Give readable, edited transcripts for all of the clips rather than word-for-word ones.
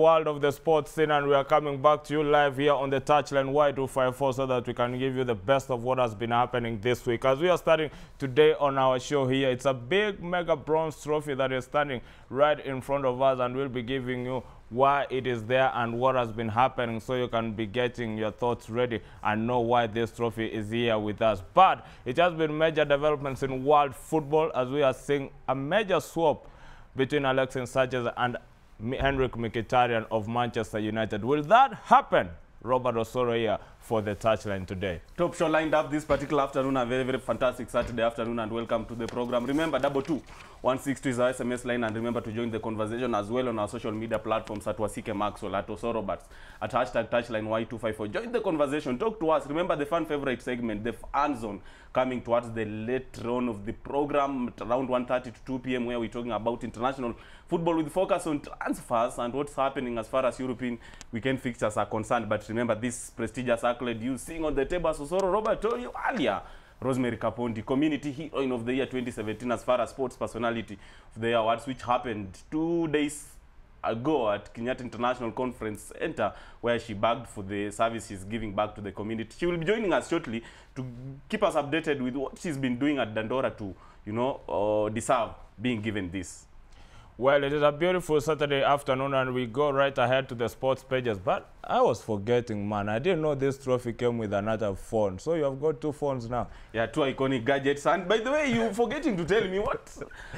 world of the sports scene, and we are coming back to you live here on the Touchline Y254 so that we can give you the best of what has been happening this week. As we are starting today on our show here, it's a big mega bronze trophy that is standing right in front of us, and we'll be giving you why it is there and what has been happening, so you can be getting your thoughts ready and know why this trophy is here with us. But it has been major developments in world football, as we are seeing a major swap between Alexis Sanchez and Henrik Mkhitaryan of Manchester United. Will that happen? Robert Osorio here for the Touchline today. Top show lined up this particular afternoon, a very, very fantastic Saturday afternoon, and welcome to the program. Remember, 22162 is our SMS line, and remember to join the conversation as well on our social media platforms at Wasike Maxwell, at Osorobats, at #TouchlineY254. Join the conversation, talk to us. Remember the fan favorite segment, the fan zone, coming towards the later on of the program around 1:30 to 2 p.m. where we're talking about international football with focus on transfers and what's happening as far as European weekend fixtures are concerned. But remember, this prestigious accolade you seeing on the table, Sosoro Robert told you earlier, Rosemary Kapondi, Community Heroine of the Year 2017 as far as Sports Personality of the Year awards, which happened 2 days ago at Kenyatta International Conference Center, where she begged for the service she's giving back to the community. She will be joining us shortly to keep us updated with what she's been doing at Dandora to, you know, deserve being given this. Well, it is a beautiful Saturday afternoon, and we go right ahead to the sports pages. But I was forgetting, man. I didn't know this trophy came with another phone. So you have got two phones now. Yeah, two iconic gadgets. And by the way, you're forgetting to tell me what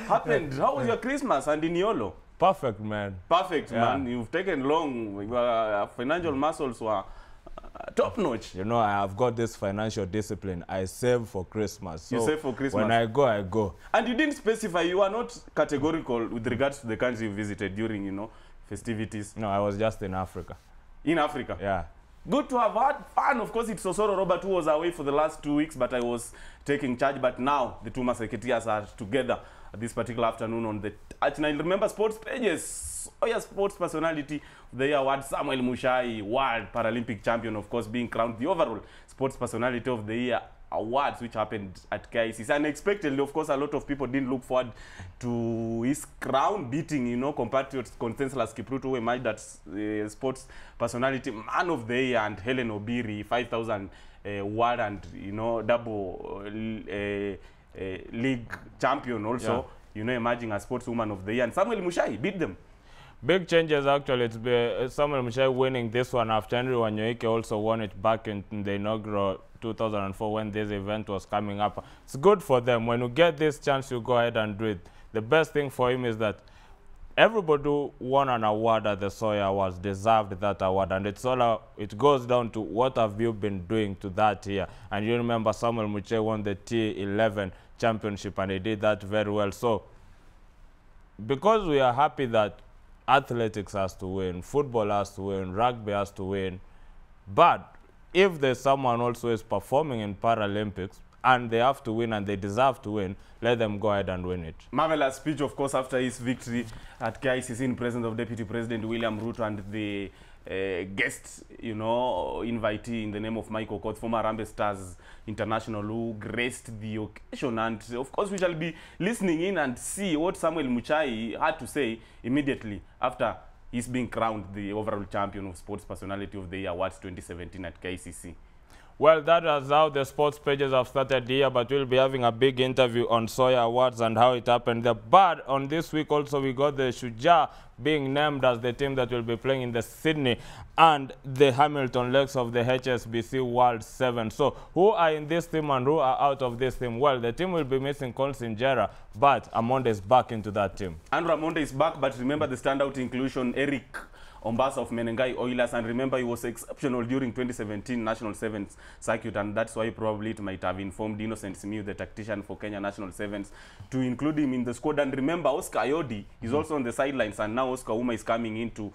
happened. How was your Christmas and Iniolo? Perfect, man. Perfect, yeah. Man. You've taken long. Your financial muscles were top notch. You know, I have got this financial discipline. I save for Christmas. So you save for Christmas. When I go, I go. And you didn't specify. You are not categorical with regards to the country you visited during, you know, festivities. No, I was just in Africa. In Africa? Yeah. Good to have had fun. Of course, it's Osoro Robert who was away for the last 2 weeks, but I was taking charge. But now the two Maseketias are together this particular afternoon on the Touchline. Remember sports pages. Oh yeah, Sports Personality of the Year award, Samuel Mushai, World Paralympic Champion, of course, being crowned the overall Sports Personality of the Year awards, which happened at KICC. Unexpectedly, of course, a lot of people didn't look forward to his crown beating, you know, compatriots Conseslus Kipruto, who emerged as Sports Personality Man of the Year, and Helen Obiri, 5,000 world and, you know, double league champion also, yeah, you know, emerging as Sportswoman of the Year. And Samuel Mushai beat them. Big changes, actually. It's Samuel Mushai winning this one after Henry Wanyoike also won it back in the inaugural 2004 when this event was coming up. It's good for them. When you get this chance, you go ahead and do it. The best thing for him is that everybody who won an award at the Sawyer Awards deserved that award, and it's all it goes down to what have you been doing to that year. And you remember Samuel Mushai won the T11 championship, and he did that very well. So because we are happy that athletics has to win, football has to win, rugby has to win, but if there's someone also is performing in Paralympics and they have to win and they deserve to win, let them go ahead and win it. Marvelous speech, of course, after his victory at KICC in presence of Deputy President William Ruto and the guest, you know, invitee in the name of Michael Coates, former Harambee Stars international who graced the occasion. And of course, we shall be listening in and see what Samuel Mushai had to say immediately after he's being crowned the overall champion of Sports Personality of the Year awards 2017 at KICC. Well, that is how the sports pages have started here, but we'll be having a big interview on Sawyer Awards and how it happened there. But on this week also, we got the Shujaa being named as the team that will be playing in the Sydney and the Hamilton legs of the HSBC World 7. So who are in this team and who are out of this team? Well, the team will be missing Colsinjera, but Amonde is back into that team. Andrew Amonde is back, but remember the standout inclusion, Eric Ombasa of Menengai Oilers, and remember he was exceptional during 2017 National Sevens circuit, and that's why probably it might have informed Innocent Smith, the tactician for Kenya National Sevens, to include him in the squad. And remember Oscar Ayodi is also on the sidelines, and now Oscar Ouma is coming in to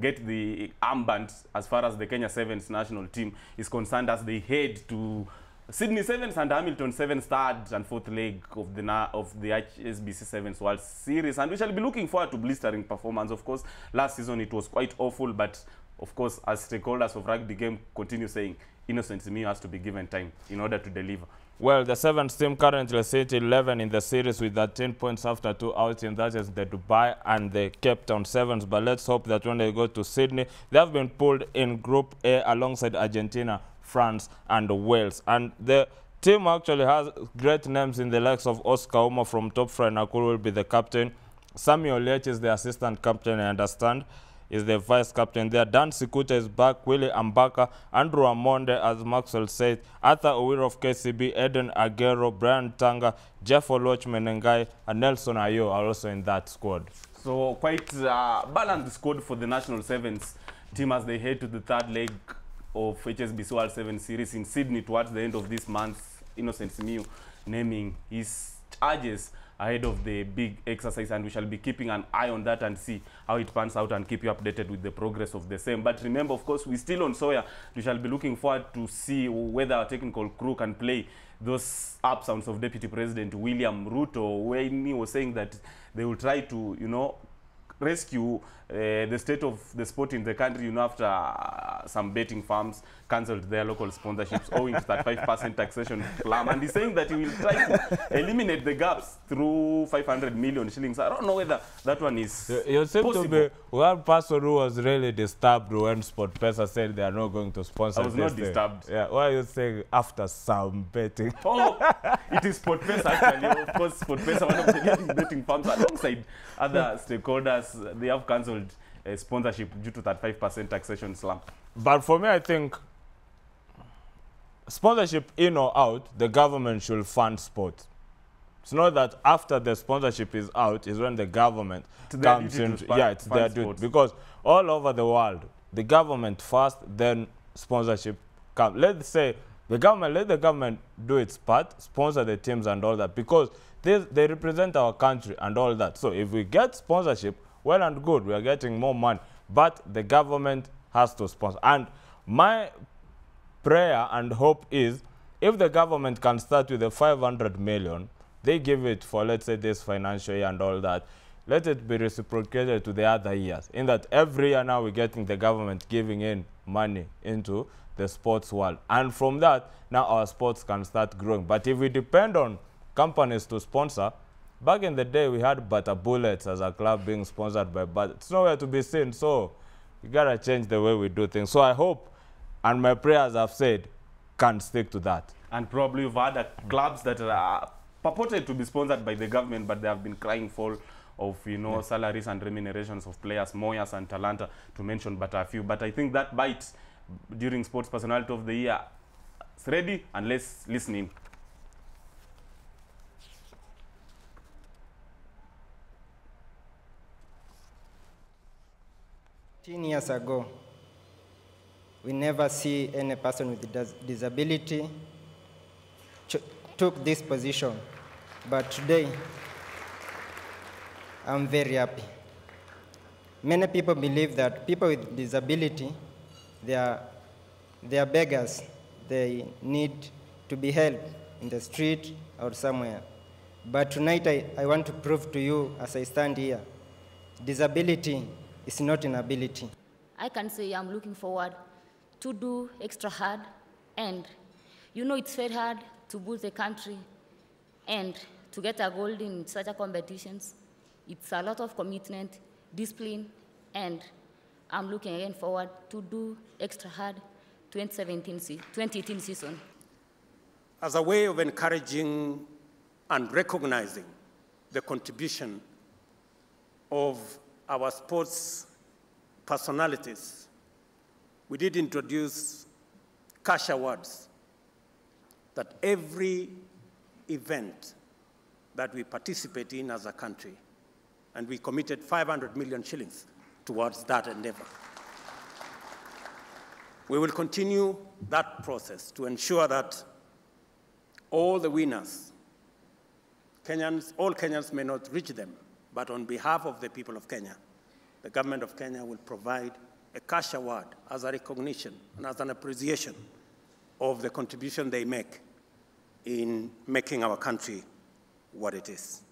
get the armbands as far as the Kenya Sevens national team is concerned as they head to Sydney Sevens and Hamilton Sevens, third and fourth leg of the HSBC Sevens World Series. And we shall be looking forward to blistering performance. Of course, last season it was quite awful, but of course, as stakeholders of rugby game continue saying, Innocent Smith has to be given time in order to deliver. Well, the seventh team currently sit 11 in the series with 13 points after 2 outings. That is the Dubai and the Cape Town Sevens. But let's hope that when they go to Sydney, they have been pulled in Group A alongside Argentina, France, and Wales. And the team actually has great names in the likes of Oscar Ouma from Top Fry Nakuru will be the captain. Samuel Lech is the assistant captain, I understand, is the vice captain there. Dan Sikuta is back, Willie Ambaka, Andrew Amonde, as Maxwell said, Arthur Owiro of KCB, Eden Aguero, Brian Tanga, Jeff Oloch Menengai, and Nelson Ayo are also in that squad. So quite balanced squad for the National Sevens team as they head to the third leg of HSBC World 7 Series in Sydney towards the end of this month. Innocent Simiu naming his charges ahead of the big exercise, and we shall be keeping an eye on that and see how it pans out and keep you updated with the progress of the same. But remember, of course, we're still on Sawyer. We shall be looking forward to see whether our technical crew can play those up sounds of Deputy President William Ruto when he was saying that they will try to, you know, rescue the state of the sport in the country, you know, after some betting firms cancelled their local sponsorships owing to that 5% taxation plan. And he's saying that he will try to eliminate the gaps through 500 million shillings. I don't know whether that one is you seem possible. To be one person who was really disturbed when SportPesa said they are not going to sponsor. I was not disturbed. Yeah, why are you saying after some betting? Oh, it is SportPesa actually. Of course, SportPesa, one of the leading betting firms alongside other stakeholders. They have cancelled sponsorship due to that 5% taxation slump. But for me, I think sponsorship in or out, the government should fund sport. It's not that after the sponsorship is out is when the government comes in. Yeah, it's their duty. Because all over the world, the government first, then sponsorship comes. Let's say the government, let the government do its part, sponsor the teams and all that, because they represent our country and all that. So if we get sponsorship, well and good, we are getting more money, but the government has to sponsor. And my prayer and hope is, if the government can start with the 500 million, they give it for, let's say, this financial year and all that, let it be reciprocated to the other years, in that every year now we're getting the government giving in money into the sports world. And from that, now our sports can start growing. But if we depend on companies to sponsor, back in the day, we had Butter Bullets as a club being sponsored by, but it's nowhere to be seen, so we gotta change the way we do things. So I hope, and my prayers, I've said, can stick to that. And probably you've had clubs that are purported to be sponsored by the government, but they have been crying for, of, you know, salaries and remunerations of players, Moyas and Talanta, to mention but a few. But I think that bite during Sports Personality of the Year is ready, and let's listen in. years ago, we never see any person with a disability took this position, but today, I'm very happy. Many people believe that people with disability, they are beggars. They need to be helped in the street or somewhere. But tonight, I want to prove to you, as I stand here, disability is not an ability. I can say I'm looking forward to do extra hard, and you know it's very hard to build the country and to get a gold in such a competitions. It's a lot of commitment, discipline, and I'm looking again forward to do extra hard 2017-2018 season. As a way of encouraging and recognizing the contribution of our sports personalities, we did introduce cash awards that every event that we participate in as a country, and we committed 500 million shillings towards that endeavor. We will continue that process to ensure that all the winners, all Kenyans may not reach them, but on behalf of the people of Kenya, the government of Kenya will provide a cash award as a recognition and as an appreciation of the contribution they make in making our country what it is.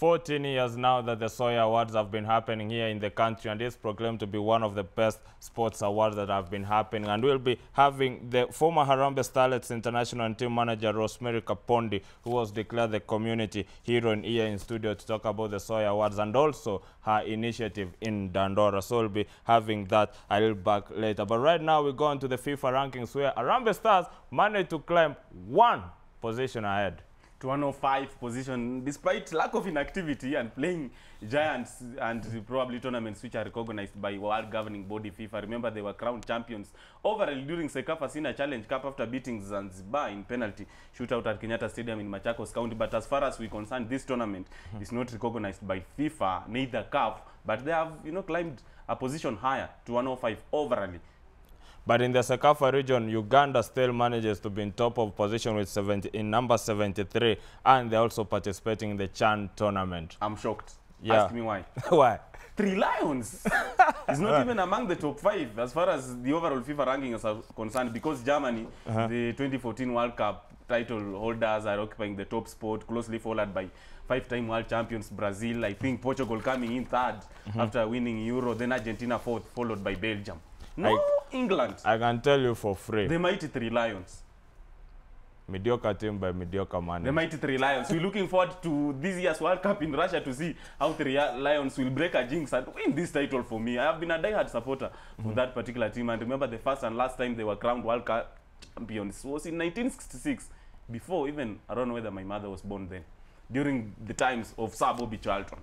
14 years now that the Soy Awards have been happening here in the country, and it's proclaimed to be one of the best sports awards that have been happening. And we'll be having the former Harambee Starlets international team manager Rosemary Kapondi, who was declared the community hero, in here in studio to talk about the Soy Awards and also her initiative in Dandora. So we'll be having that a little back later. But right now we go on to the FIFA rankings, where Harambee Stars managed to climb one position ahead to 105 position, despite lack of inactivity and playing giants and probably tournaments which are recognized by world governing body FIFA. Remember, they were crowned champions overall during CECAFA Senior Challenge Cup after beating Zanzibar in penalty shootout at Kenyatta Stadium in Machakos County. But as far as we're concerned, this tournament is not recognized by FIFA, neither CAF, but they have, you know, climbed a position higher to 105 overall. But in the CECAFA region, Uganda still manages to be in top of position with number 73, and they're also participating in the Chan tournament. I'm shocked. Yeah. Ask me why. Why? Three Lions is not even among the top 5 as far as the overall FIFA rankings are concerned, because Germany, the 2014 World Cup title holders, are occupying the top spot, closely followed by five-time world champions Brazil. I think Portugal coming in third after winning Euro, then Argentina fourth, followed by Belgium. No, England. I can tell you for free. The mighty Three Lions. Mediocre team by mediocre man. The mighty Three Lions. We're looking forward to this year's World Cup in Russia to see how Three Lions will break a jinx and win this title for me. I have been a diehard supporter for that particular team. And remember, the first and last time they were crowned World Cup champions was in 1966. Before even, I don't know whether my mother was born then. During the times of Sir Bobby Charlton.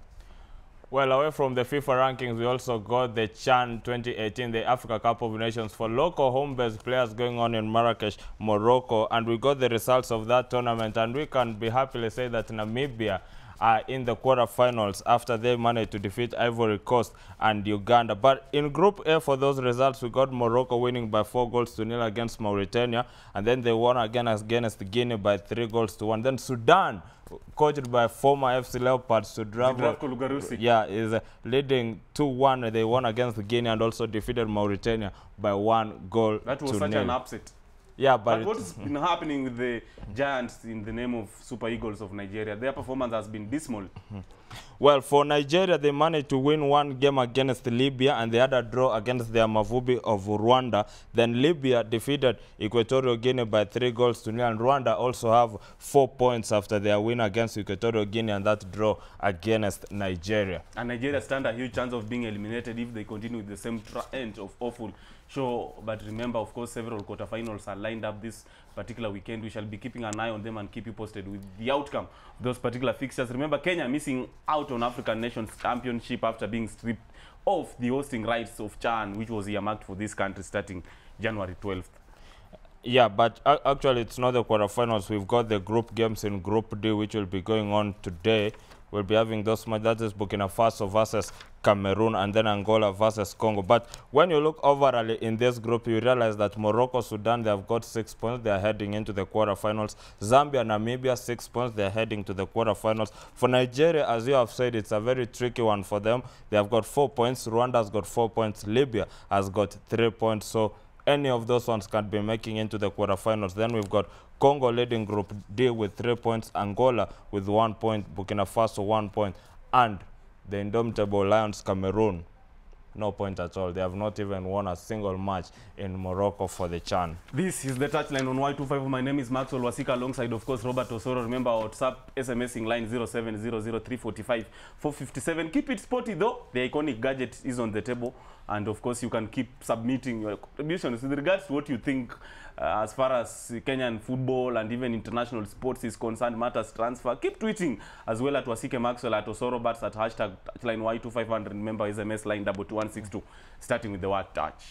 Well, away from the FIFA rankings, we also got the Chan 2018, the Africa Cup of Nations for local home-based players, going on in Marrakesh, Morocco. And we got the results of that tournament, and we can be happily say that Namibia are in the quarterfinals after they managed to defeat Ivory Coast and Uganda. But in Group A, for those results, we got Morocco winning by 4-0 against Mauritania, and then they won again against Guinea by 3-1. Then Sudan, coached by former FC Leopard, Sudravo, is leading 2-1. They won against Guinea and also defeated Mauritania by 1-0. That was such an upset. Yeah, but what's been happening with the giants in the name of Super Eagles of Nigeria? Their performance has been dismal. Well, for Nigeria, they managed to win one game against Libya and the other draw against their Mavubi of Rwanda. Then Libya defeated Equatorial Guinea by 3-0, and Rwanda also have 4 points after their win against Equatorial Guinea and that draw against Nigeria. And Nigeria stand a huge chance of being eliminated if they continue with the same trend of awful show. But remember, of course, several quarterfinals are lined up this particular weekend. We shall be keeping an eye on them and keep you posted with the outcome of those particular fixtures. Remember, Kenya missing out on African Nations Championship after being stripped of the hosting rights of Chan, which was earmarked for this country starting January 12th. Yeah, but actually it's not the quarterfinals. We've got the group games in Group D, which will be going on today. We'll be having those matches. That is Burkina Faso versus Cameroon, and then Angola versus Congo. But when you look overall in this group, you realize that Morocco, Sudan, they have got 6 points. They are heading into the quarterfinals. Zambia, Namibia, 6 points. They are heading to the quarterfinals. For Nigeria, as you have said, it's a very tricky one for them. They have got 4 points. Rwanda has got 4 points. Libya has got 3 points. So any of those ones can be making into the quarterfinals. Then we've got Congo leading Group D with 3 points, Angola with 1 point, Burkina Faso 1 point, and the indomitable Lions Cameroon, no point at all. They have not even won a single match in Morocco for the Chan. This is the Touchline on Y254. My name is Maxwell Wasike, alongside, of course, Robert Osorio. Remember, our WhatsApp SMSing line 0700 345 457. Keep it sporty, though. The iconic gadget is on the table. And, of course, you can keep submitting your contributions with regards to what you think as far as Kenyan football and even international sports is concerned, matters transfer. Keep tweeting as well at Wasike Maxwell, at Osorobats, at hashtag line Y2500. Remember, SMS line 22162, starting with the word touch.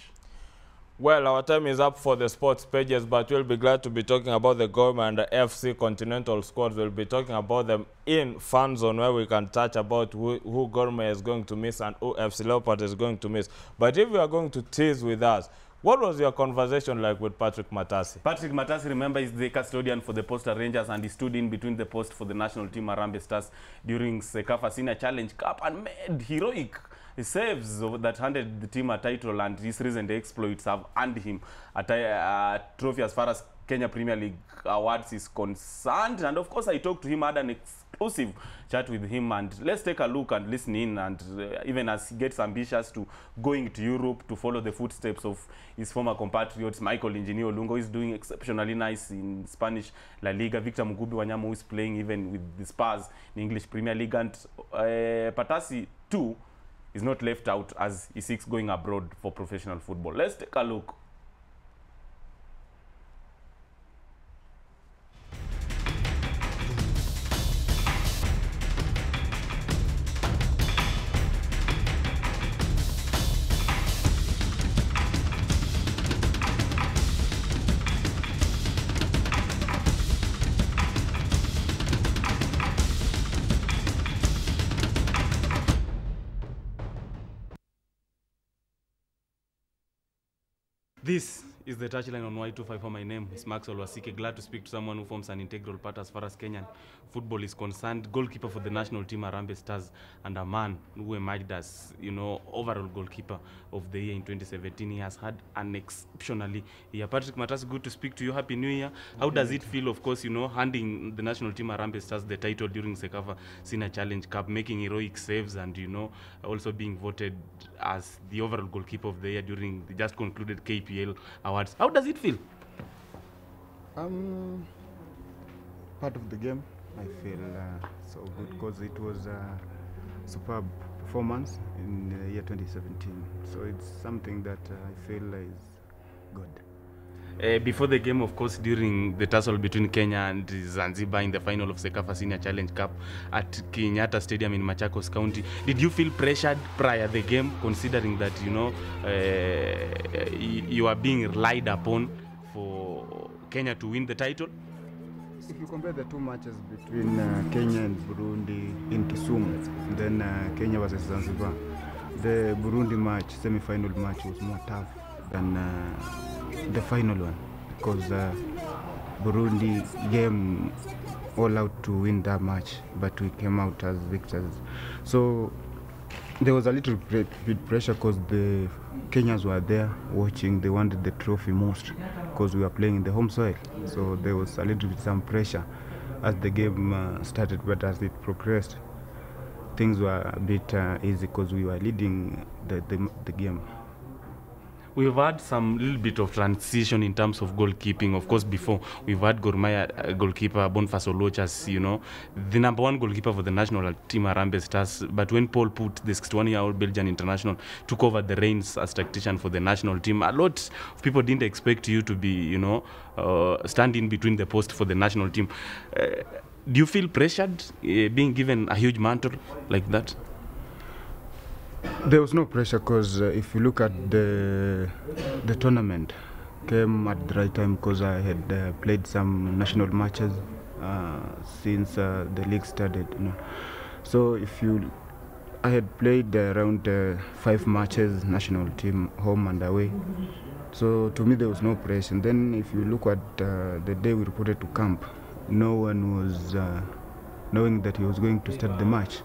Well, our time is up for the sports pages, but we'll be glad to be talking about the Goma and the FC Continental squads. We'll be talking about them in Fan Zone, where we can touch about who Goma is going to miss and who FC Leopard is going to miss. But if you are going to tease with us, what was your conversation like with Patrick Matasi? Patrick Matasi, remember, is the custodian for the Posta Rangers, and he stood in between the post for the national team Harambee Stars during CECAFA Senior Challenge Cup and made heroic saves that handed the team a title, and his recent exploits have earned him a trophy as far as Kenya Premier League awards is concerned. And of course, I talked to him, had an exclusive chat with him, and let's take a look and listen in, and even as he gets ambitious to going to Europe to follow the footsteps of his former compatriot Michael Injinia Olunga, is doing exceptionally nice in Spanish La Liga. Victor Mugubi Wanyama, who is playing even with the Spurs in English Premier League, and Patasi too is not left out as he seeks going abroad for professional football. Let's take a look. This is the touchline on Y254. My name is Maxwell Wasike. Glad to speak to someone who forms an integral part as far as Kenyan football is concerned. Goalkeeper for the national team, Harambee Stars, and a man who emerged as, you know, overall goalkeeper of the year in 2017. He has had an exceptionally year. Patrick Matasi, good to speak to you. Happy New Year. How does it feel, of course, you know, handing the national team, Harambee Stars, the title during CECAFA Senior Challenge Cup, making heroic saves, and, you know, also being voted as the overall goalkeeper of the year during the just concluded KPL awards? How does it feel? Part of the game, I feel so good because it was a superb performance in the year 2017. So it's something that I feel is good. Before the game, of course, during the tussle between Kenya and Zanzibar in the final of CECAFA Senior Challenge Cup at Kenyatta Stadium in Machakos County, did you feel pressured prior to the game, considering that, you know, you are being relied upon for Kenya to win the title? If you compare the two matches between Kenya and Burundi in Kisumu, then Kenya versus Zanzibar, the Burundi match, semi-final match, was more tough than the final one, because Burundi came all out to win that match, but we came out as victors. So there was a little bit pressure because the Kenyans were there watching. They wanted the trophy most because we were playing in the home soil. So there was a little bit some pressure as the game started, but as it progressed, things were a bit easy because we were leading the game. We've had some little bit of transition in terms of goalkeeping. Of course, before we've had Gor Mahia goalkeeper Boniface Oloch as, you know, the number one goalkeeper for the national team, Harambee Stars. But when Paul Put, the 61-year-old Belgian international, took over the reins as tactician for the national team, a lot of people didn't expect you to be, you know, standing between the posts for the national team. Do you feel pressured being given a huge mantle like that? There was no pressure because if you look at the tournament, came at the right time because I had played some national matches since the league started, you know. So if you, I had played around 5 matches, national team, home and away. So to me there was no pressure. And then if you look at the day we reported to camp, no one was knowing that he was going to start the match.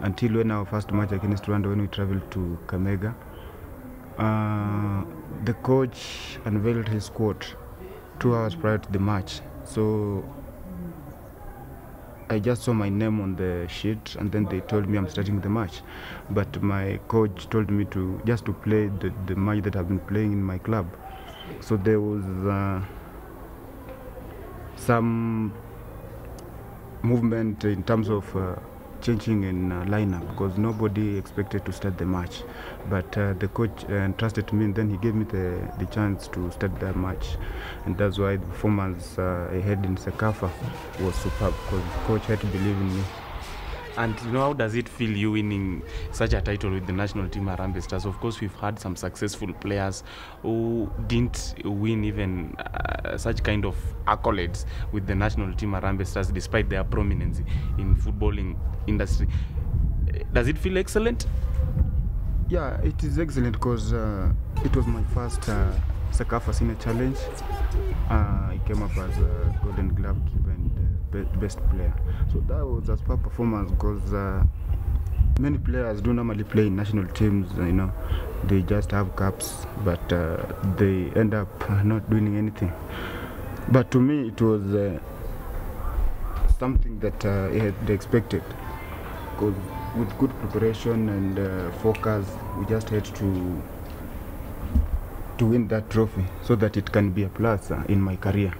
Until when our first match against Rwanda, when we traveled to Kamega, the coach unveiled his squad 2 hours prior to the match. So I just saw my name on the sheet, and then they told me I'm starting the match. But my coach told me to just to play the match that I've been playing in my club. So there was some movement in terms of changing in lineup because nobody expected to start the match, but the coach entrusted me, and then he gave me the chance to start the match, and that's why the performance ahead in CECAFA was superb because the coach had to believe in me. And, you know, how does it feel you winning such a title with the national team, Harambee Stars? Of course, we've had some successful players who didn't win even such kind of accolades with the national team, Harambee Stars, despite their prominence in footballing industry. Does it feel excellent? Yeah, it is excellent because it was my first CECAFA Senior Challenge. I came up as a Golden Glove keeper and best player. So that was a superb performance because many players do normally play in national teams, you know, they just have caps, but they end up not doing anything. But to me, it was something that they expected, because with good preparation and focus, we just had to win that trophy so that it can be a plus in my career.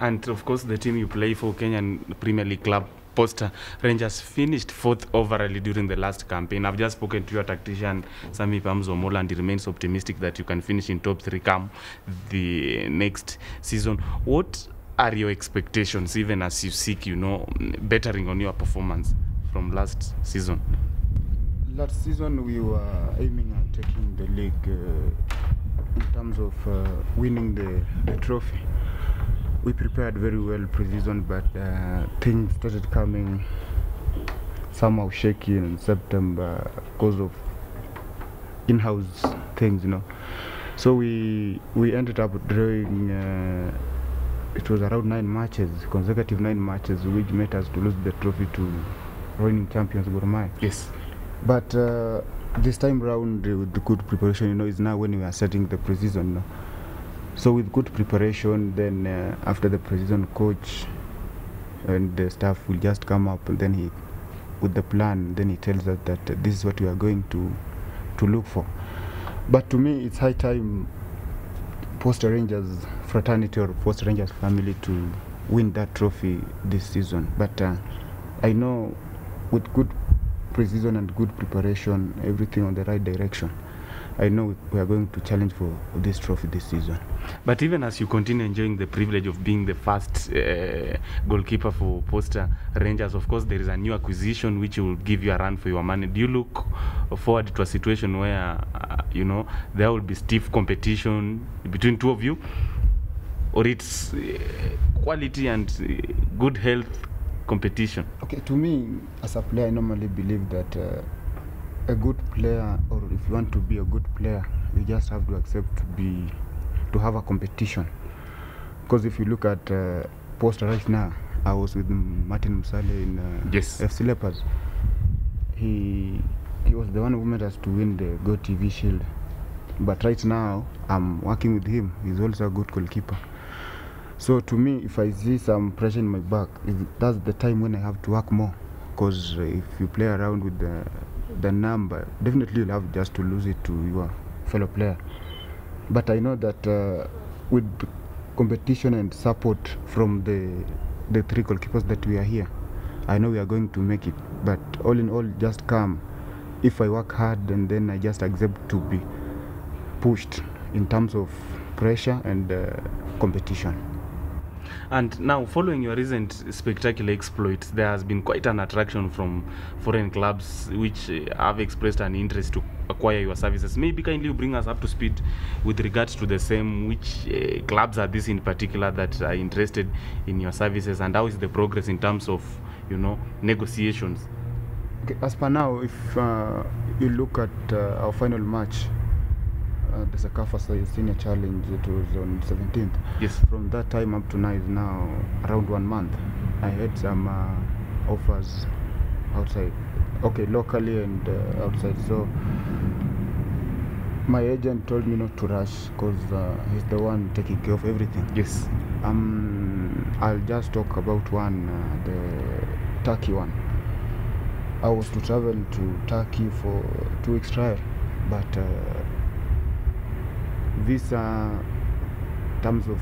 And of course, the team you play for, Kenyan Premier League club Posta Rangers, finished 4th overall during the last campaign. I've just spoken to your tactician, Sami Pamzomola, and he remains optimistic that you can finish in top 3 come the next season. What are your expectations, even as you seek, you know, bettering on your performance from last season? Last season, we were aiming at taking the league in terms of winning the trophy. We prepared very well pre-season, but things started coming somehow shaky in September because of in-house things, you know. So we ended up drawing, it was around 9 matches, consecutive 9 matches, which made us to lose the trophy to reigning champions Gor Mahia. Yes. But this time round, with good preparation, you know, is now when we are setting the pre-season, you know. So with good preparation, then after the pre-season, coach and the staff will just come up, and then he, with the plan, then he tells us that this is what we are going to look for. But to me, it's high time Posta Rangers fraternity or Posta Rangers family to win that trophy this season. But I know with good pre-season and good preparation, everything on the right direction, I know we are going to challenge for this trophy this season. But even as you continue enjoying the privilege of being the first goalkeeper for Posta Rangers, of course there is a new acquisition which will give you a run for your money. Do you look forward to a situation where, you know, there will be stiff competition between two of you? Or it's quality and good health competition? Okay, to me, as a player, I normally believe that a good player, or if you want to be a good player, you just have to accept to have a competition. Because if you look at Posta right now, I was with Martin Musale in yes, FC Leopard. He was the one who made us to win the Go TV Shield. But right now, I'm working with him. He's also a good goalkeeper. So to me, if I see some pressure in my back, that's the time when I have to work more. Because if you play around with the number, definitely you'll have just to lose it to your fellow player. But I know that with competition and support from the 3 goalkeepers that we are here, I know we are going to make it. But all in all, just come. If I work hard, and then I just accept to be pushed in terms of pressure and competition. And now, following your recent spectacular exploits, there has been quite an attraction from foreign clubs which have expressed an interest to acquire your services. Maybe kindly bring us up to speed with regards to the same. Which clubs are these in particular that are interested in your services, and how is the progress in terms of, you know, negotiations? Okay, as per now, if you look at our final match, the CECAFA Senior Challenge, it was on 17th. Yes. From that time up to now is now around 1 month. I had some offers outside, okay, locally and outside. So my agent told me not to rush because he's the one taking care of everything. Yes. I'll just talk about one, the Turkey one. I was to travel to Turkey for 2 weeks trial, but visa terms of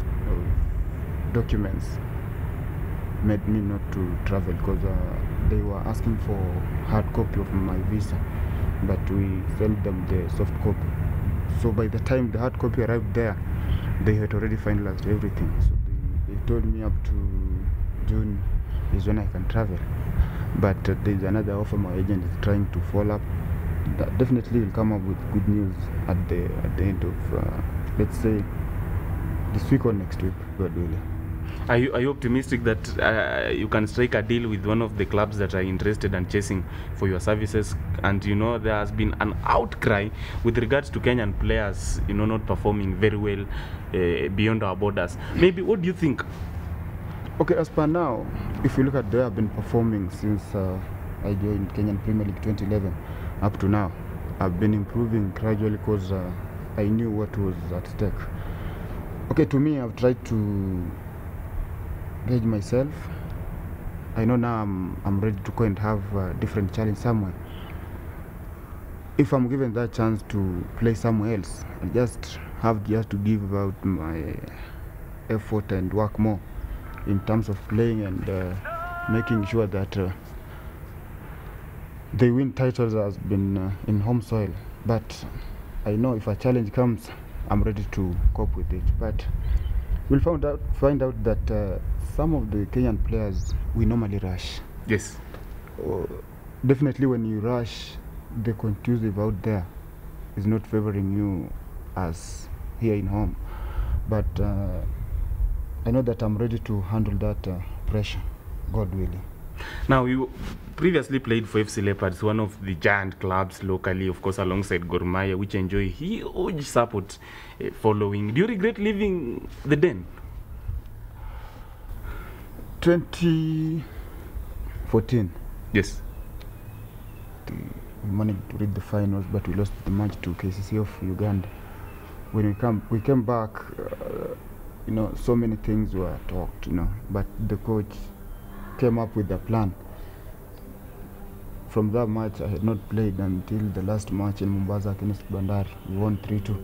documents made me not to travel because they were asking for hard copy of my visa, but we sent them the soft copy. So by the time the hard copy arrived there, they had already finalized everything. So they told me up to June is when I can travel. But there's another offer my agent is trying to follow up. That definitely will come up with good news at the end of let's say this week or next week. Are you optimistic that you can strike a deal with one of the clubs that are interested and chasing for your services? And you know, there has been an outcry with regards to Kenyan players, you know, not performing very well beyond our borders. Maybe, what do you think? Okay, as per now, if you look at, they have been performing since I joined Kenyan Premier League 2011. Up to now, I've been improving gradually because I knew what was at stake. Okay, to me, I've tried to gauge myself I know now I'm ready to go and have a different challenge somewhere. If I'm given that chance to play somewhere else, I just have just to give out my effort and work more in terms of playing and making sure that they win titles has been in home soil. But I know if a challenge comes, I'm ready to cope with it. But we'll find out that some of the Kenyan players, we normally rush. Yes. Definitely when you rush, the contusive out there is not favoring you as here in home. But I know that I'm ready to handle that pressure, God willing. Now, you previously played for FC Leopards, one of the giant clubs locally, of course, alongside Gor Mahia, which enjoy huge support following. Do you regret leaving the Den? 2014. Yes. We managed to reach the finals, but we lost the match to KCC of Uganda. When we came back, you know, so many things were talked, you know, but the coach came up with a plan. From that match, I had not played until the last match in Mombasa against Bandari. We won 3-2.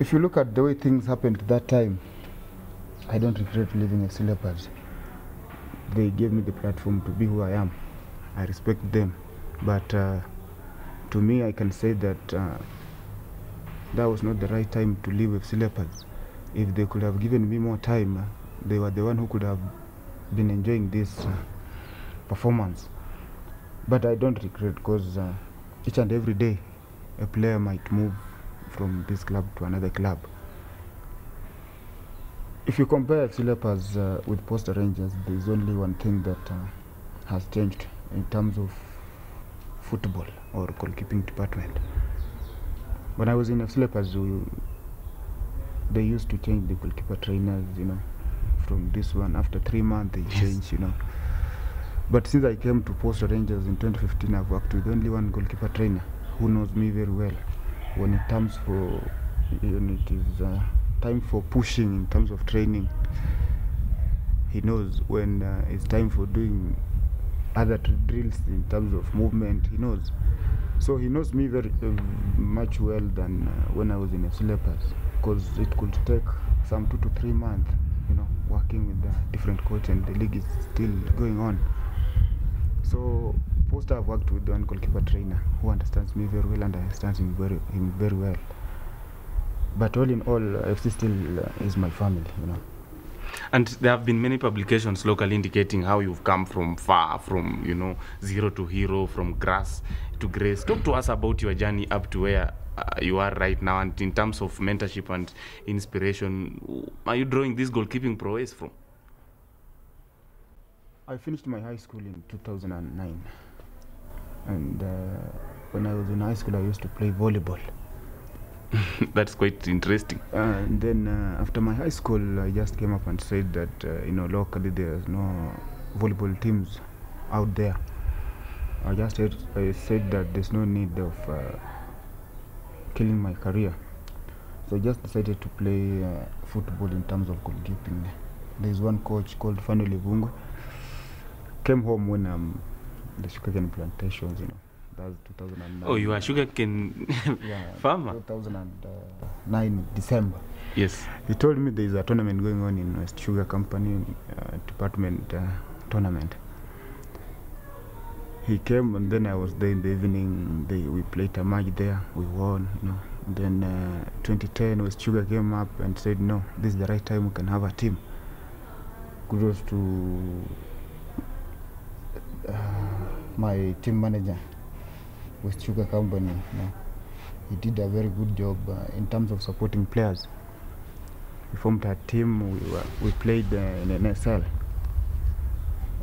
If you look at the way things happened at that time, I don't regret leaving FC Leopards. They gave me the platform to be who I am. I respect them. But to me, I can say that that was not the right time to leave FC Leopards. If they could have given me more time, they were the one who could have been enjoying this performance. But I don't regret, because each and every day a player might move from this club to another club. If you compare FC Leopards with Posta Rangers, there is only one thing that has changed in terms of football or goalkeeping department. When I was in FC Leopards, they used to change the goalkeeper trainers, you know, from this one. After 3 months, they change, you know. But since I came to Posta Rangers in 2015, I've worked with only one goalkeeper trainer who knows me very well. When it comes for, when it is time for pushing in terms of training, he knows. When it's time for doing other drills in terms of movement, he knows. So he knows me very much well than when I was in FC Leopards, because it could take some 2 to 3 months, you know, working with the different coach, and the league is still going on. So Posta, I've worked with one goalkeeper trainer who understands me very well and understands him very well. But all in all, FC still is my family, you know. And there have been many publications locally indicating how you've come from far, from, you know, zero to hero, from grass to grace. Talk to us about your journey up to where you are right now, and in terms of mentorship and inspiration, who are you drawing this goalkeeping prowess from? I finished my high school in 2009, and when I was in high school, I used to play volleyball. That's quite interesting. And then after my high school, I just came up and said that, you know, locally there's no volleyball teams out there. I just said that there's no need of killing my career. So I just decided to play football in terms of goalkeeping. There's one coach called Fano Livungo. Came home when the sugarcane plantations, you know. That's 2009. Oh, you are sugarcane farmer? 2009, December. Yes. He told me there is a tournament going on in West Sugar Company, department tournament. He came, and then I was there in the evening. We played a match there. We won, you know. Then 2010, West Sugar came up and said, no, this is the right time we can have a team. Kudos to my team manager, West Sugar Company. You know, he did a very good job in terms of supporting players. We formed a team. We played in NSL.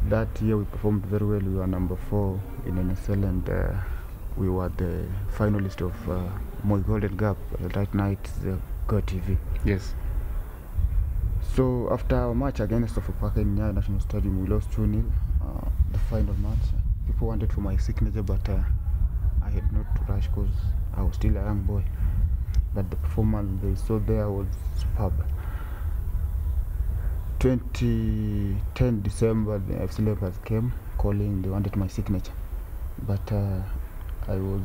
That year we performed very well. We were number 4 in NSL, and we were the finalist of Moi Golden Gap that night, Go TV. Yes. So after our match against Sofapaka in Nyayo National Stadium, we lost 2-0. The final match, people wanted for my signature, but I had not to rush because I was still a young boy. But the performance they saw there was superb. 2010 December, the FC Leopard came calling, they wanted my signature. But I was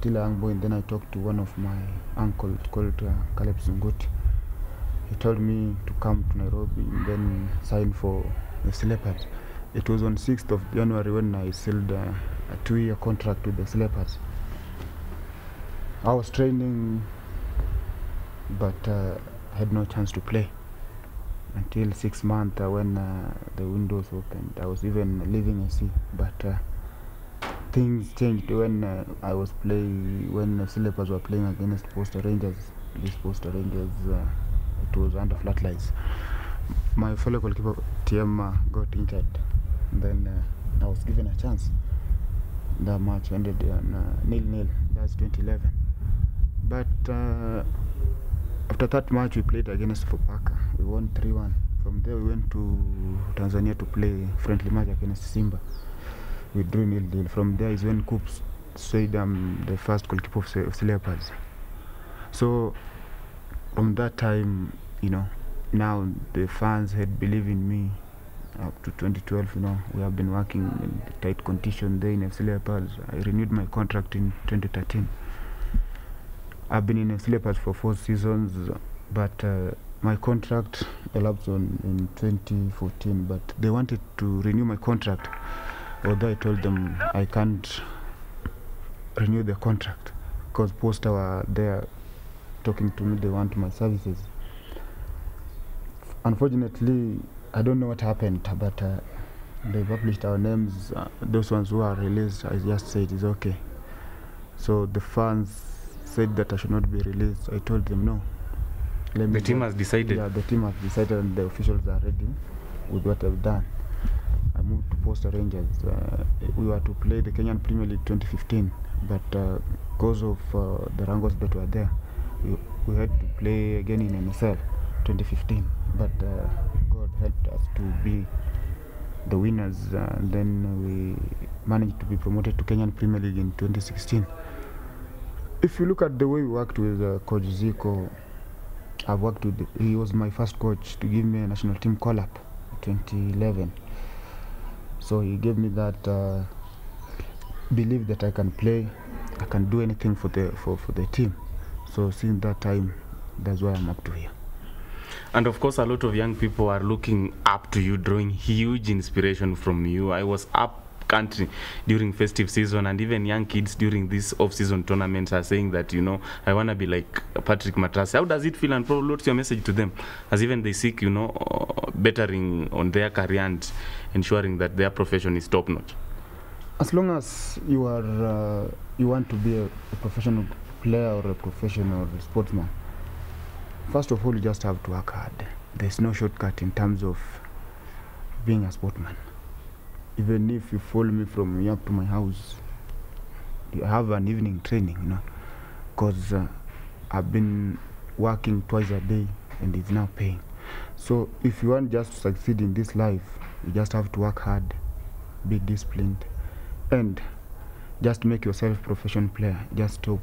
still a young boy, and then I talked to one of my uncle called Caleb Sungut. He told me to come to Nairobi and then sign for FC Leopard. It was on 6th of January when I sealed a 2-year contract with the FC Leopard. I was training, but I had no chance to play until 6 months when the windows opened. I was even leaving AC, but things changed when I was playing, when the FC Leopards were playing against Posta Rangers. These Posta Rangers, it was under flat lines. My fellow goalkeeper TM got injured, then I was given a chance. That match ended on 0-0, that's 2011. But after that match, we played against Fopaka. We won 3-1. From there, we went to Tanzania to play friendly match against Simba. We drew 0-0. From there is when Coops said I'm the first goalkeeper of FC Leopards. So from that time, you know, now the fans had believed in me. Up to 2012, you know, we have been working in tight condition there in FC Leopards. I renewed my contract in 2013. I've been in FC Leopards for 4 seasons, but my contract elapsed in 2014. But they wanted to renew my contract, although I told them I can't renew the contract because Posta were there talking to me. They want my services. Unfortunately, I don't know what happened, but they published our names. Those ones who are released, I just said it's okay. So the fans said that I should not be released. I told them no. The team has decided. Yeah, the team has decided, and the officials are ready with what I've done. I moved to Posta Rangers. We were to play the Kenyan Premier League 2015, but because of the Rangers that were there, we had to play again in NSL 2015. But helped us to be the winners, and then we managed to be promoted to Kenyan Premier League in 2016. If you look at the way we worked with Coach Zico, I've worked with, he was my first coach to give me a national team call-up in 2011. So he gave me that belief that I can play, I can do anything for the team. So since that time, that's why I'm up to here. And of course, a lot of young people are looking up to you, drawing huge inspiration from you. I was up country during festive season, and even young kids during this off-season tournament are saying that, you know, I want to be like Patrick Matasi. How does it feel, and probably what's your message to them, as even they seek, you know, bettering on their career and ensuring that their profession is top-notch? As long as you are, you want to be a professional player or a professional sportsman, first of all, you just have to work hard. There's no shortcut in terms of being a sportsman. Even if you follow me from here to my house, you have an evening training, you know, because I've been working twice a day and it's now paying. So if you want just to succeed in this life, you just have to work hard, be disciplined, and just make yourself a professional player. Just stop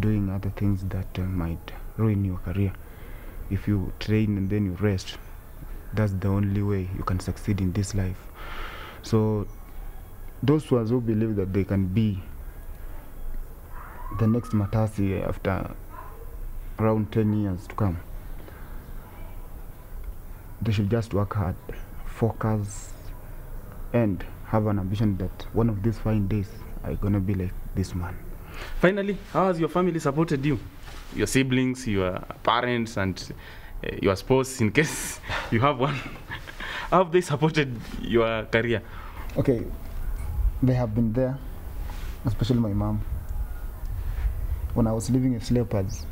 doing other things that might ruin your career. If you train and then you rest, that's the only way you can succeed in this life. So those ones who believe that they can be the next Matasi after around 10 years to come, they should just work hard, focus, and have an ambition that one of these fine days I'm gonna be like this man. Finally, how has your family supported you? Your siblings, your parents, and your spouse, in case you have one. How have they supported your career? Okay, they have been there, especially my mom. When I was living in FC Leopards,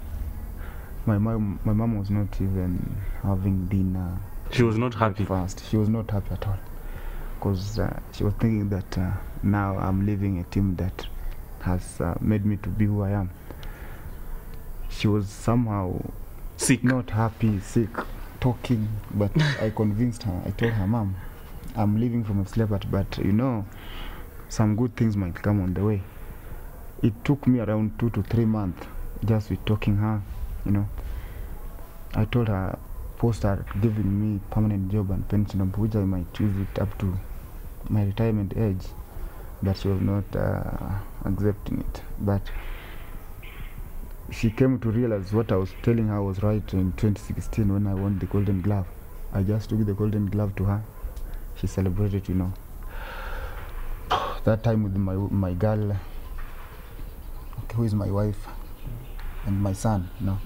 my mom was not even having dinner. She was not happy. Fast. She was not happy at all, because she was thinking that now I'm leaving a team that has made me to be who I am. She was somehow sick, not happy, sick, talking, but I convinced her. I told her, Mom, I'm leaving from a Leopard, but you know, some good things might come on the way. It took me around 2 to 3 months just with talking her, you know. I told her, Posta giving me permanent job and pension, which I might use it up to my retirement age, but she was not accepting it. But she came to realize what I was telling her was right in 2016 when I won the Golden Glove. I just took the Golden Glove to her. She celebrated, you know. That time with my girl, who is my wife, and my son, you know.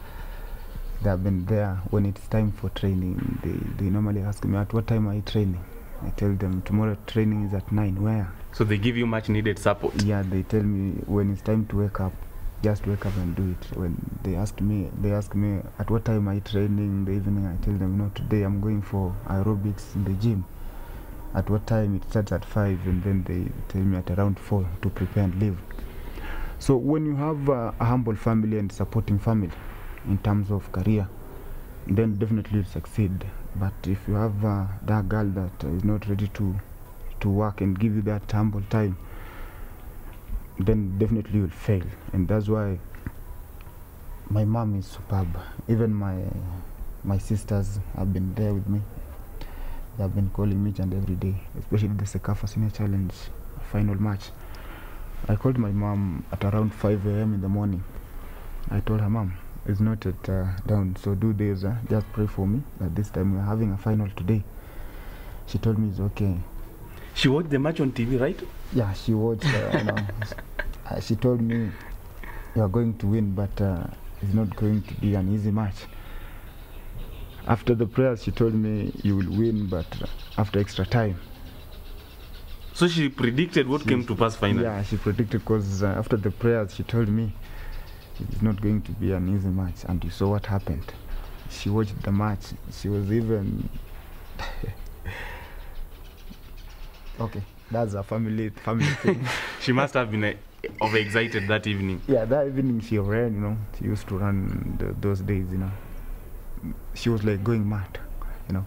They have been there when it's time for training. They normally ask me, at what time are you training? I tell them, tomorrow training is at 9, where? So they give you much needed support? Yeah, they tell me when it's time to wake up, just wake up and do it. When they ask me, at what time are you training in the evening? I tell them, no, today I'm going for aerobics in the gym. At what time? It starts at 5, and then they tell me at around 4 to prepare and leave. So when you have a humble family and supporting family, in terms of career, then definitely you'll succeed. But if you have that girl that is not ready to work and give you that humble time, then definitely you'll fail. And that's why my mom is superb. Even my sisters have been there with me. They have been calling me each and every day, especially the CECAFA Senior Challenge final match. I called my mom at around 5 a.m. in the morning. I told her, Mom, it's not at down, so do this, just pray for me. At this time, we're having a final today. She told me it's okay. She watched the match on TV, right? Yeah, she watched. She told me, you are going to win, but it's not going to be an easy match. After the prayers, she told me, you will win, but after extra time. So she predicted what came to pass finally? Yeah, she predicted, because after the prayers, she told me, it's not going to be an easy match, and you saw what happened. She watched the match. She was even okay. That's a family thing. She must have been overexcited that evening. Yeah, that evening she ran. You know, she used to run those days. You know, she was like going mad. You know,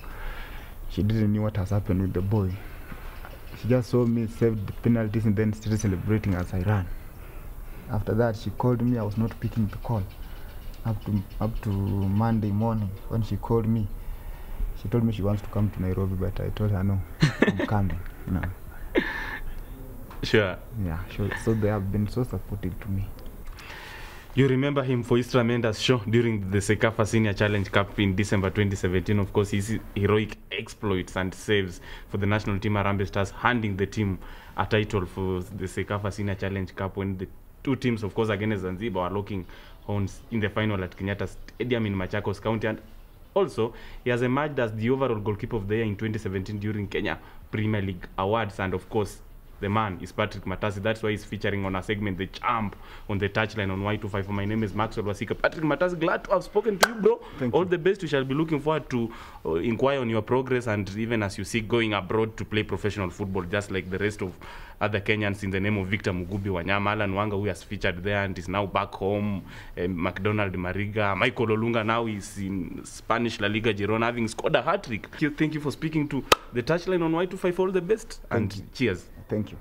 she didn't know what has happened with the boy. She just saw me save the penalties and then still celebrating as I ran. After that, she called me. I was not picking the call. Up to Monday morning, when she called me, she told me she wants to come to Nairobi, but I told her no, I'm coming. No. Sure. Yeah, sure. So they have been so supportive to me. You remember him for his tremendous show during the CECAFA Senior Challenge Cup in December 2017. Of course, his heroic exploits and saves for the national team Harambee Stars, handing the team a title for the CECAFA Senior Challenge Cup when the two teams, of course, against Zanzibar, are locking horns in the final at Kenyatta Stadium in Machakos County. And also, he has emerged as the overall goalkeeper of the year in 2017 during Kenya Premier League Awards. And, of course, the man is Patrick Matasi. That's why he's featuring on our segment, The Champ, on the touchline on Y254. My name is Maxwell Wasike. Patrick Matasi, glad to have spoken to you, bro. Thank All you. The best. We shall be looking forward to inquire on your progress, and even as you see, going abroad to play professional football, just like the rest of other Kenyans, in the name of Victor Mugubi Wanyama, Alan Wanga, who has featured there and is now back home, McDonald Mariga, Michael Olunga, now is in Spanish La Liga Girona, having scored a hat-trick. Thank you for speaking to the touchline on Y254. All the best, and cheers. Thank you.